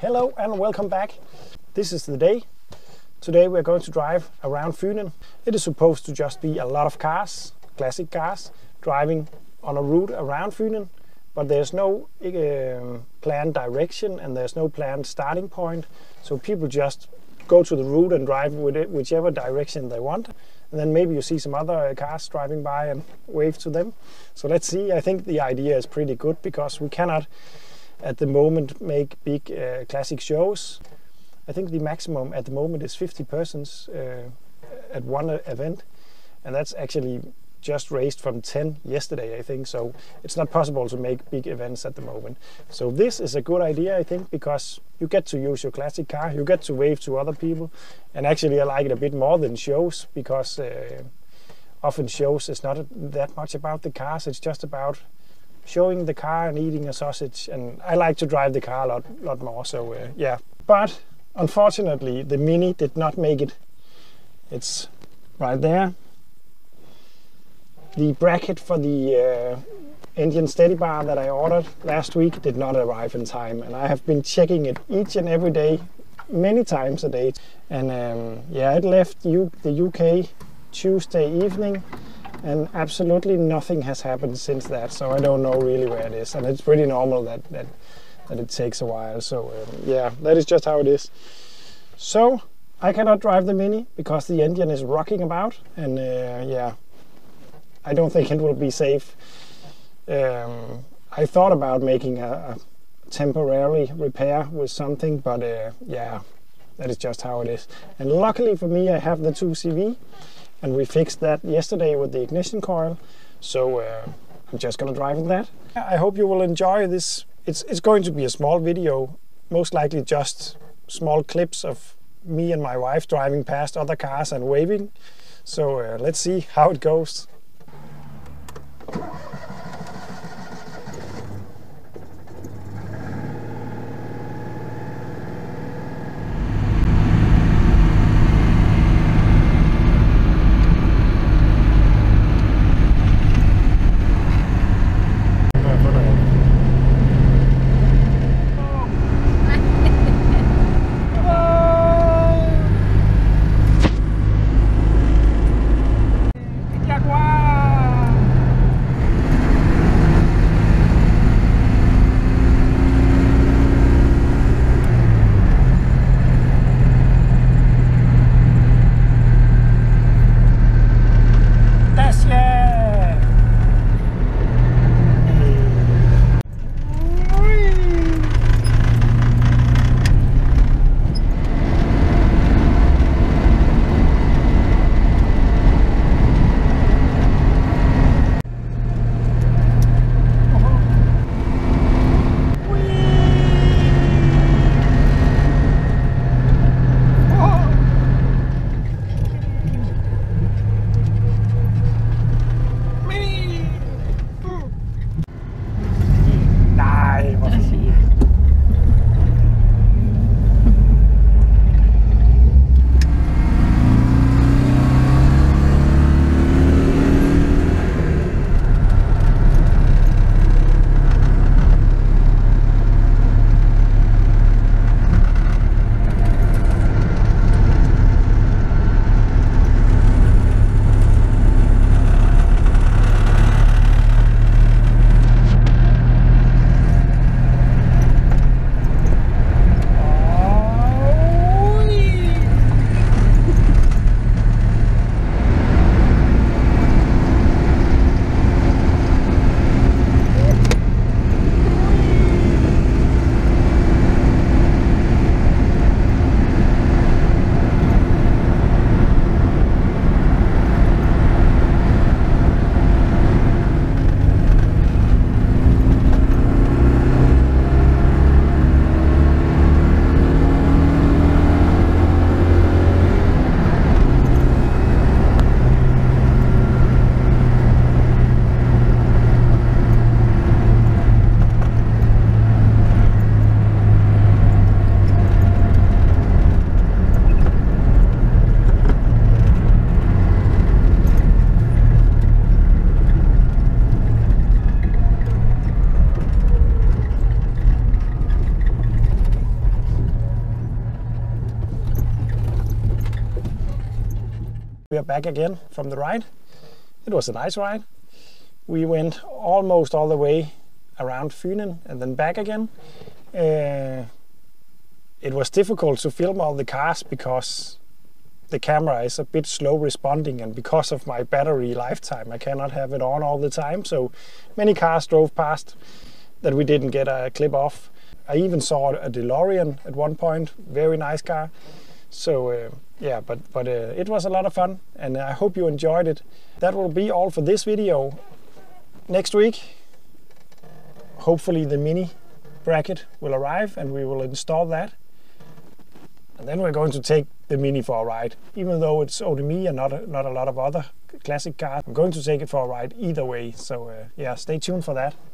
Hello and welcome back. This is the day. Today we're going to drive around Funen. It is supposed to just be a lot of cars, classic cars, driving on a route around Funen, but there's no planned direction and there's no planned starting point, so people just go to the route and drive with it whichever direction they want. And then maybe you see some other cars driving by and wave to them. So let's see. I think the idea is pretty good because we cannot at the moment make big classic shows. I think the maximum at the moment is 50 persons at one event, and that's actually just raised from 10 yesterday, I think. So it's not possible to make big events at the moment. So this is a good idea, I think, because you get to use your classic car, you get to wave to other people, and actually I like it a bit more than shows, because often shows is not that much about the cars, it's just about showing the car and eating a sausage, and I like to drive the car a lot more, so yeah. But unfortunately the Mini did not make it. It's right there. The bracket for the engine steady bar that I ordered last week did not arrive in time, and I have been checking it each and every day, many times a day, and yeah, it left the UK Tuesday evening, and absolutely nothing has happened since that, so I don't know really where it is, and it's pretty normal that it takes a while, so yeah, that is just how it is. So I cannot drive the Mini because the engine is rocking about, and yeah, I don't think it will be safe. I thought about making a temporary repair with something, but yeah, that is just how it is. And luckily for me, I have the 2CV, and we fixed that yesterday with the ignition coil, so I'm just gonna drive with that. I hope you will enjoy this. It's going to be a small video, most likely just small clips of me and my wife driving past other cars and waving. So let's see how it goes. we are back again from the ride. It was a nice ride. We went almost all the way around Funen and then back again. It was difficult to film all the cars because the camera is a bit slow responding, and because of my battery lifetime I cannot have it on all the time, so many cars drove past that we didn't get a clip of. I even saw a DeLorean at one point, very nice car. So yeah, but it was a lot of fun, and I hope you enjoyed it. That will be all for this video. Next week, hopefully the mini bracket will arrive and we will install that. And then we're going to take the Mini for a ride. Even though it's only me and not a lot of other classic cars, I'm going to take it for a ride either way. So yeah, stay tuned for that.